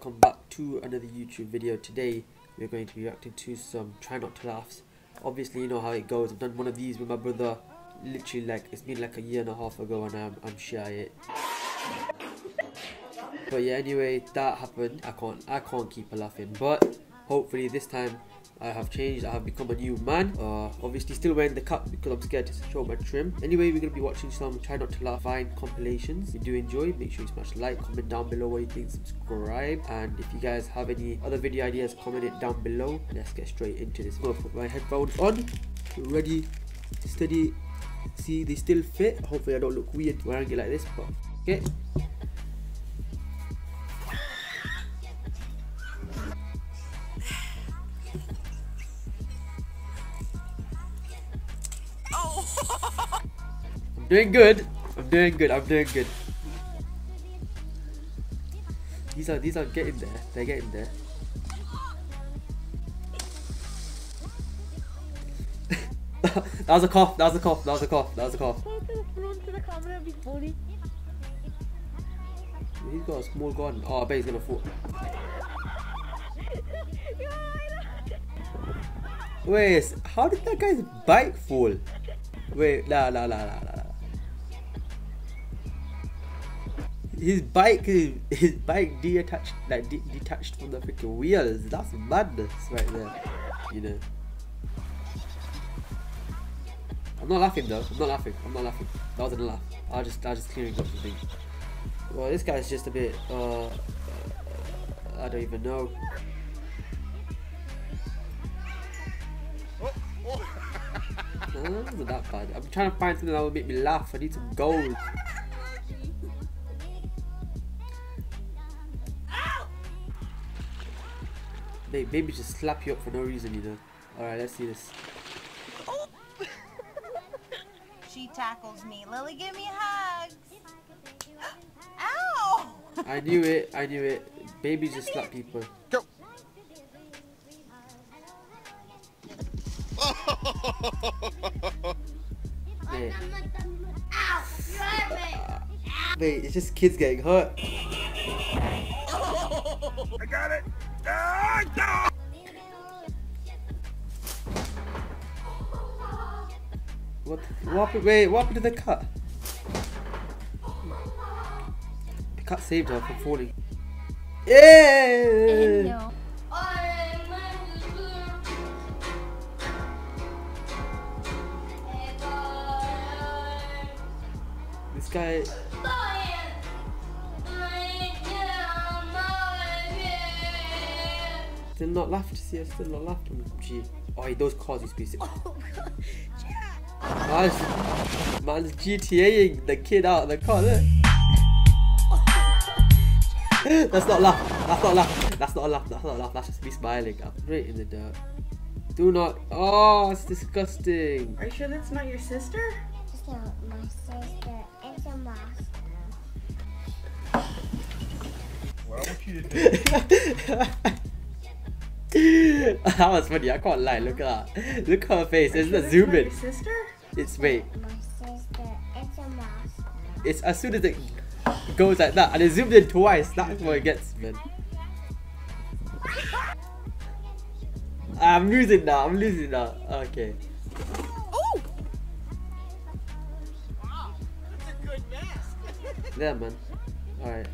welcome back to another YouTube video. Today we're going to be reacting to some try not to laughs. Obviously you know how it goes. I've done one of these with my brother literally like it's been like a year and a half ago and I'm shy it. But yeah, anyway, that happened. I can't keep laughing, but hopefully this time I have changed. I have become a new man. Obviously still wearing the cap because I'm scared to show my trim. Anyway, we're going to be watching some Try Not To Laugh Vine compilations. If you do enjoy, make sure you smash like, comment down below what you think, subscribe. And if you guys have any other video ideas, comment it down below. Let's get straight into this. I'm going to put my headphones on. Ready, steady. See, they still fit. Hopefully I don't look weird wearing it like this, but okay. I'm doing good. These are getting there. They're getting there. That was a cough. Talk to the front to the camera, big bully. He's got a small gun. Oh, I bet he's gonna fall. Wait, how did that guy's bike fall? Wait, nah. His bike detached from the freaking wheels. That's madness right there. You know. I'm not laughing though. That wasn't a laugh. I was just clearing up the thing. Well, this guy's just a bit. I don't even know. That wasn't that bad. I'm trying to find something that will make me laugh. I need some gold. Maybe just slap you up for no reason, you know. Alright, let's see this. Oh. She tackles me. Lily, give me hugs. Ow! I knew it. Baby just slap people. Go! Wait. Ow! You hurt me! Wait, it's just kids getting hurt. I got it! What happened to the cat? The cat saved her from falling. Yeah! This guy. Still not laughed. See, I still not laughed. Gee, oh, those cars used to be sick. Oh god, yeah. Man's GTAing the kid out of the car. Look. That's not a laugh. That's just me smiling. I'm straight in the dirt. Do not. Oh, it's disgusting. Are you sure that's not your sister? It's not my sister. It's a monster. What I want you to do. That was funny, I can't lie, look at that. Look at her face, isn't it zooming? It's my sister? It's wait. My sister, it's a monster. It's as soon as it goes like that and it zoomed in twice, that's what it gets, man. I'm losing now. Okay. Oh! Wow, that's a good mask. Yeah, man. Alright.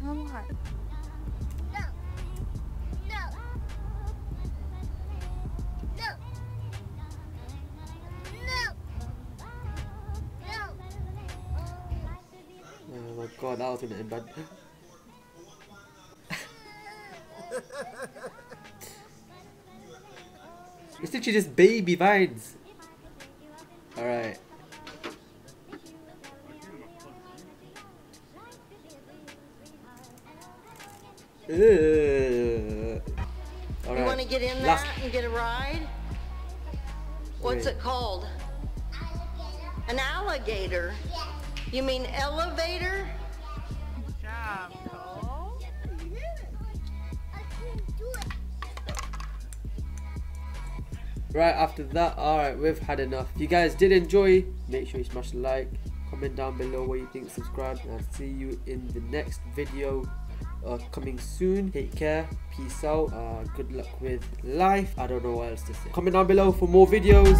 Come on. No. Oh my god, that was gonna end bad. It's literally just baby vines. Alright. All right. You want to get in there and get a ride? What's it called? Alligator. An alligator? Yes. You mean elevator? Good job, Cole. You did it. I can't do it. Right after that, alright, we've had enough. If you guys did enjoy, make sure you smash the like. Comment down below what you think, subscribe, and I'll see you in the next video coming soon. Take care, peace out, good luck with life. I don't know what else to say. Comment down below for more videos.